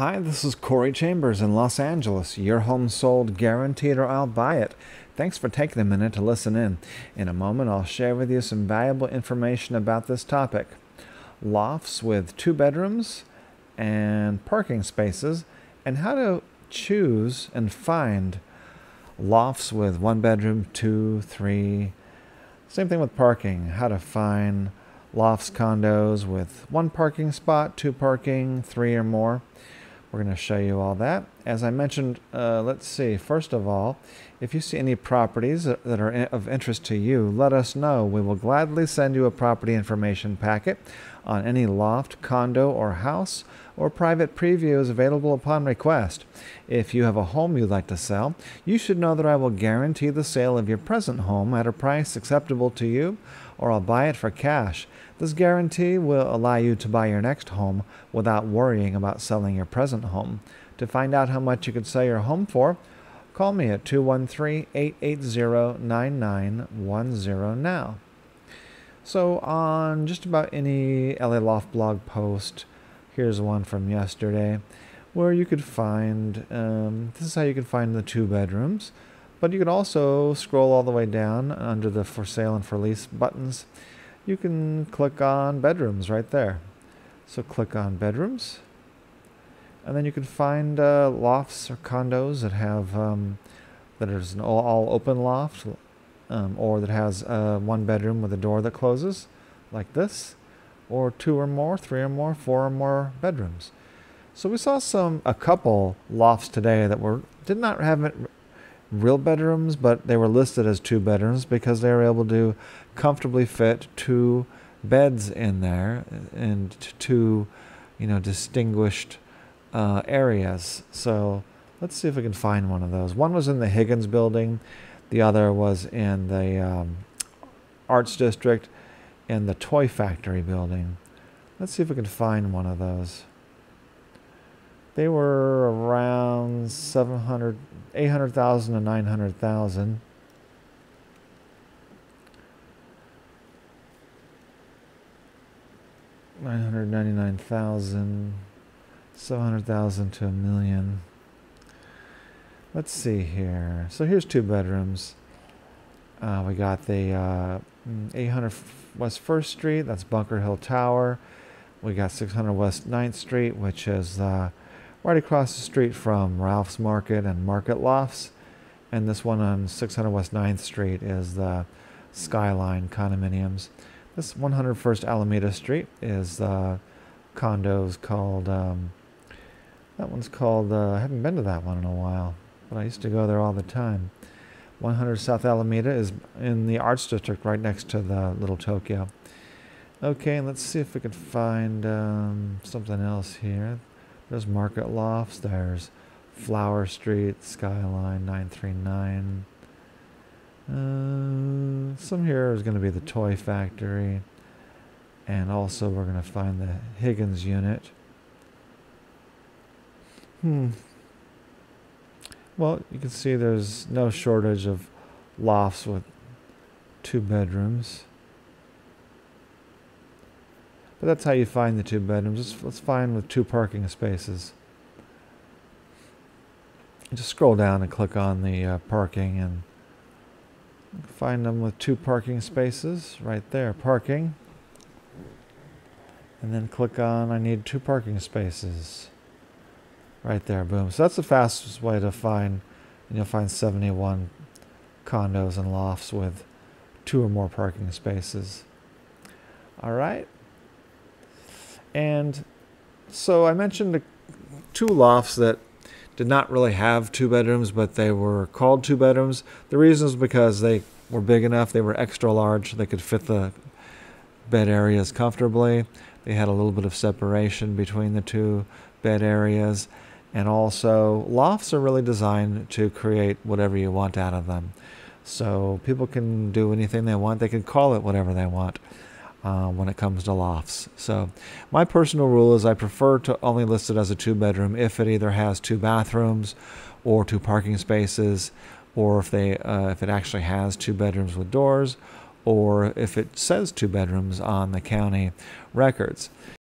Hi, this is Corey Chambers in Los Angeles. Your home sold guaranteed or I'll buy it. Thanks for taking a minute to listen in. In a moment, I'll share with you some valuable information about this topic. Lofts with 2 bedrooms and parking spaces, and how to choose and find lofts with 1 bedroom, 2, 3. Same thing with parking, how to find lofts, condos with 1 parking spot, 2 parking, 3 or more. We're going to show you all that. As I mentioned, let's see, first of all, if you see any properties that are of interest to you, let us know. We will gladly send you a property information packet on any loft, condo, or house, or private preview is available upon request. If you have a home you'd like to sell, you should know that I will guarantee the sale of your present home at a price acceptable to you, or I'll buy it for cash. This guarantee will allow you to buy your next home without worrying about selling your present home. To find out how much you could sell your home for, call me at 213-880-9910 now. So on just about any LA Loft blog post, here's one from yesterday, where you could find, this is how you could find the 2 bedrooms. But you can also scroll all the way down under the for sale and for lease buttons. You can click on bedrooms right there. So click on bedrooms. And then you can find lofts or condos that have, that is an all open loft, or that has 1 bedroom with a door that closes like this, or 2 or more, 3 or more, 4 or more bedrooms. So we saw a couple lofts today that did not have real bedrooms, but they were listed as 2 bedrooms because they were able to comfortably fit 2 beds in there and 2, you know, distinguished areas. So let's see if we can find one of those. One was in the Higgins building, the other was in the Arts District and the Toy Factory building. Let's see if we can find one of those. They were around 700, 800,000 to 900,000. $999,000, 700,000 to $1 million. Let's see here. So here's 2 bedrooms. We got the 800 West 1st Street, that's Bunker Hill Tower. We got 600 West 9th Street, which is right across the street from Ralph's Market and Market Lofts. And this one on 600 West 9th Street is the Skyline condominiums. This 101st Alameda Street is condos called, that one's called, I haven't been to that one in a while, but I used to go there all the time. 100 South Alameda is in the Arts District right next to the Little Tokyo. Okay, and let's see if we can find something else here. There's Market Lofts, there's Flower Street, Skyline, 939. Some here is going to be the Toy Factory. And also we're going to find the Higgins unit. Well, you can see there's no shortage of lofts with 2 bedrooms. But that's how you find the 2 bedrooms. Let's find with 2 parking spaces. Just scroll down and click on the parking, and find them with 2 parking spaces right there. Parking, and then click on I need 2 parking spaces right there. Boom. So that's the fastest way to find, and you'll find 71 condos and lofts with 2 or more parking spaces. All right. And so I mentioned 2 lofts that did not really have 2 bedrooms, but they were called 2 bedrooms. The reason is because they were big enough, they were extra large, they could fit the bed areas comfortably. They had a little bit of separation between the 2 bed areas. And also, lofts are really designed to create whatever you want out of them. So people can do anything they want, they can call it whatever they want. When it comes to lofts. So my personal rule is I prefer to only list it as a 2 bedroom if it either has 2 bathrooms or 2 parking spaces, or if it actually has 2 bedrooms with doors, or if it says 2 bedrooms on the county records.